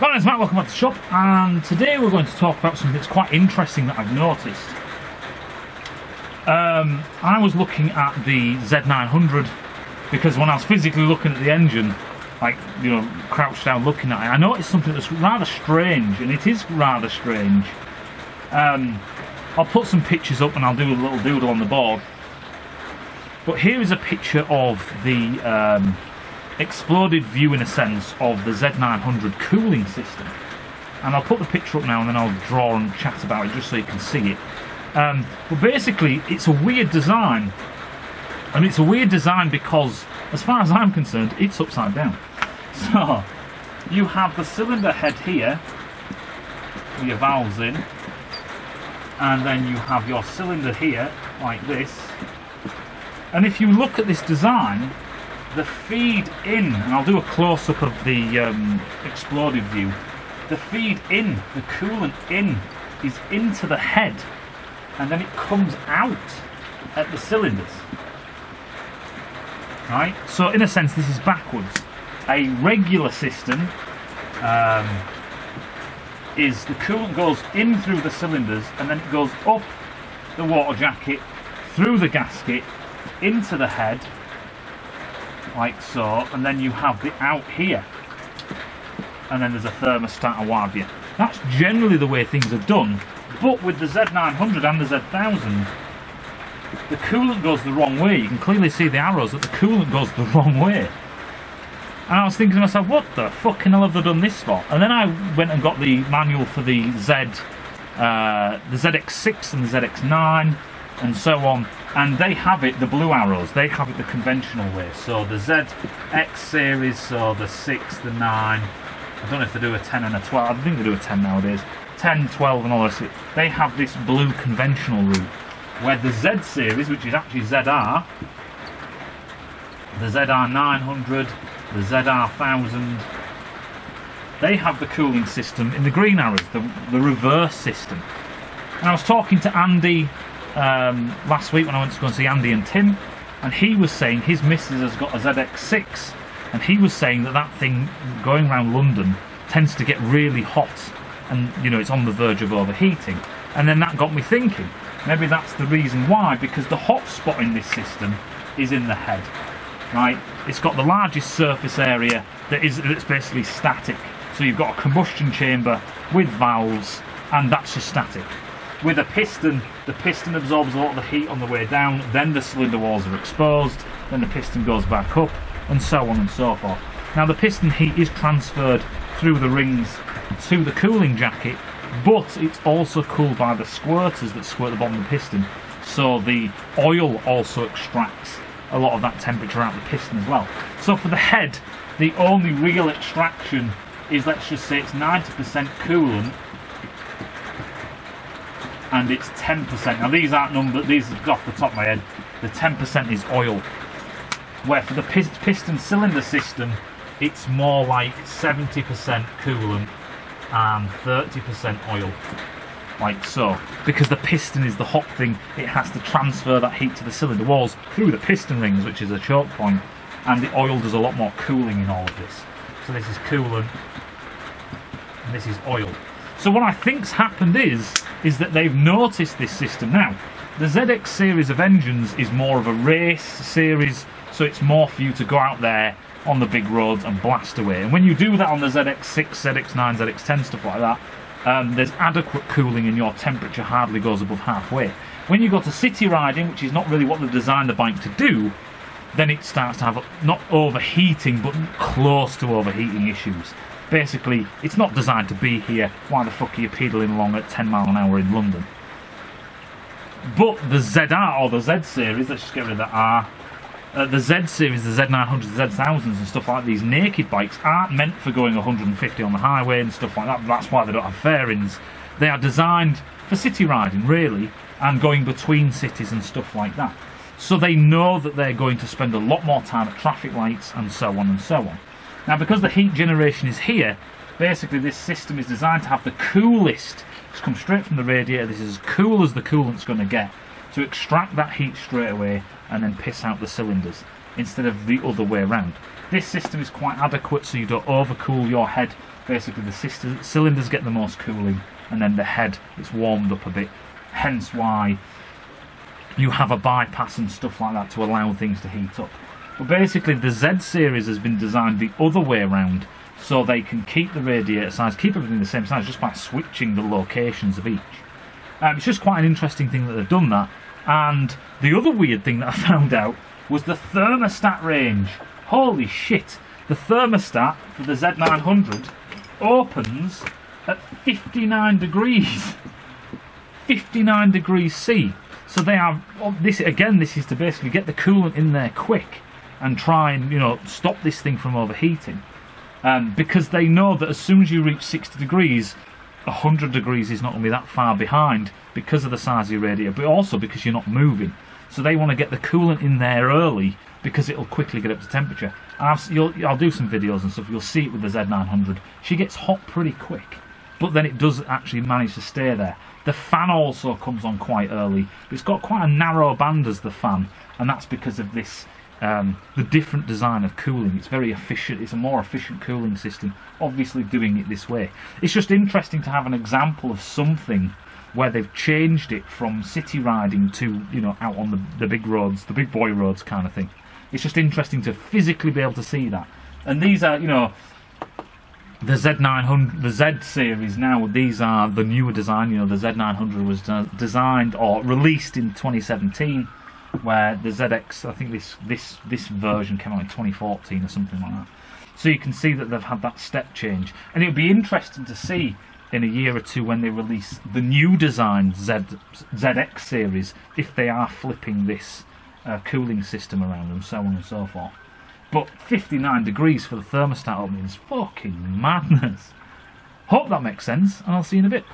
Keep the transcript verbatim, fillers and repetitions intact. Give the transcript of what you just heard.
Guys, Matt, welcome back to the shop, and today we're going to talk about something that's quite interesting that I've noticed. Um, I was looking at the Z nine hundred because when I was physically looking at the engine, like, you know, crouched down looking at it, I noticed something that's rather strange, and it is rather strange. Um, I'll put some pictures up and I'll do a little doodle on the board. But here is a picture of the um, exploded view, in a sense, of the Z nine hundred cooling system, and I'll put the picture up now and then I'll draw and chat about it just so you can see it. Um, but basically it's a weird design, and it's a weird design because as far as I'm concerned it's upside down. So you have the cylinder head here with your valves in, and then you have your cylinder here like this, and if you look at this design, the feed in, and I'll do a close-up of the um, exploded view, the feed in, the coolant in, is into the head, and then it comes out at the cylinders. Right? So in a sense this is backwards. A regular system um, is the coolant goes in through the cylinders and then it goes up the water jacket, through the gasket, into the head, like so, and then you have the out here, and then there's a thermostat or what have you. That's generally the way things are done, but with the Z nine hundred and the Z one thousand, the coolant goes the wrong way. You can clearly see the arrows that the coolant goes the wrong way, and I was thinking to myself, what the fucking hell have they done this for? And then I went and got the manual for the Z, uh, the Z X six and the Z X nine and so on, and they have it, the blue arrows, they have it the conventional way. So the Z X series, so the six, the nine, I don't know if they do a ten and a twelve, I think they do a ten nowadays, ten, twelve and all this, they have this blue conventional route, where the Z series, which is actually Z R, the Z R nine hundred, the Z R one thousand, they have the cooling system in the green arrows, the, the reverse system. And I was talking to Andy Um, last week when I went to go and see Andy and Tim, and he was saying his missus has got a Z X six, and he was saying that that thing going around London tends to get really hot, and you know, it's on the verge of overheating. And then that got me thinking, maybe that's the reason why, because the hot spot in this system is in the head, right? It's got the largest surface area that is, that's basically static. So you've got a combustion chamber with valves, and that's just static. With a piston, the piston absorbs a lot of the heat on the way down, then the cylinder walls are exposed, then the piston goes back up, and so on and so forth. Now the piston heat is transferred through the rings to the cooling jacket, but it's also cooled by the squirters that squirt the bottom of the piston, so the oil also extracts a lot of that temperature out of the piston as well. So for the head, the only real extraction is, let's just say it's ninety percent coolant, and it's ten percent. Now these aren't numbered, these are off the top of my head. The ten percent is oil. Where for the piston cylinder system, it's more like seventy percent coolant and thirty percent oil. Like so. Because the piston is the hot thing, it has to transfer that heat to the cylinder walls through the piston rings, which is a choke point. And the oil does a lot more cooling in all of this. So this is coolant, and this is oil. So what I think's happened is, is that they've noticed this system. Now, the Z X series of engines is more of a race series, so it's more for you to go out there on the big roads and blast away. And when you do that on the Z X six, Z X nine, Z X ten, stuff like that, um, there's adequate cooling and your temperature hardly goes above halfway. When you go to city riding, which is not really what they've designed the bike to do, then it starts to have, not overheating, but close to overheating issues. Basically, it's not designed to be here. Why the fuck are you pedalling along at ten mile an hour in London? But the Z R, or the Z series, let's just get rid of the R, uh, the Z series, the Z nine hundred, the Z thousands and stuff like these naked bikes aren't meant for going one hundred and fifty on the highway and stuff like that. That's why they don't have fairings. They are designed for city riding, really, and going between cities and stuff like that. So they know that they're going to spend a lot more time at traffic lights and so on and so on. Now, because the heat generation is here, basically this system is designed to have the coolest, it's come straight from the radiator, this is as cool as the coolant's going to get, to extract that heat straight away and then piss out the cylinders, instead of the other way around. This system is quite adequate, so you don't overcool your head basically the system, cylinders get the most cooling, and then the head is warmed up a bit, hence why you have a bypass and stuff like that to allow things to heat up. But basically the Z series has been designed the other way around, so they can keep the radiator size, keep everything the same size, just by switching the locations of each. Um, it's just quite an interesting thing that they've done that. And the other weird thing that I found out was the thermostat range. Holy shit! The thermostat for the Z nine hundred opens at fifty-nine degrees. fifty-nine degrees C. So they are, this again, this is to basically get the coolant in there quick and try and, you know, stop this thing from overheating. Um, because they know that as soon as you reach sixty degrees, one hundred degrees is not going to be that far behind because of the size of your radiator, but also because you're not moving. So they want to get the coolant in there early because it'll quickly get up to temperature. And I've, you'll, I'll do some videos and stuff, you'll see it with the Z nine hundred. She gets hot pretty quick, but then it does actually manage to stay there. The fan also comes on quite early, but it's got quite a narrow band as the fan, and that's because of this. Um, the different design of cooling. It's very efficient, it's a more efficient cooling system, obviously doing it this way. It's just interesting to have an example of something where they've changed it from city riding to, you know, out on the, the big roads, the big boy roads kind of thing. It's just interesting to physically be able to see that. And these are, you know, the Z nine hundred, the Z series now, these are the newer design. You know, the Z nine hundred was de- designed or released in twenty seventeen. Where the Z X, I think this this this version came out in twenty fourteen or something like that. So you can see that they've had that step change, and it'll be interesting to see in a year or two when they release the new design Z X series if they are flipping this uh, cooling system around and so on and so forth. But fifty-nine degrees for the thermostat opening is fucking madness. Hope that makes sense, and I'll see you in a bit.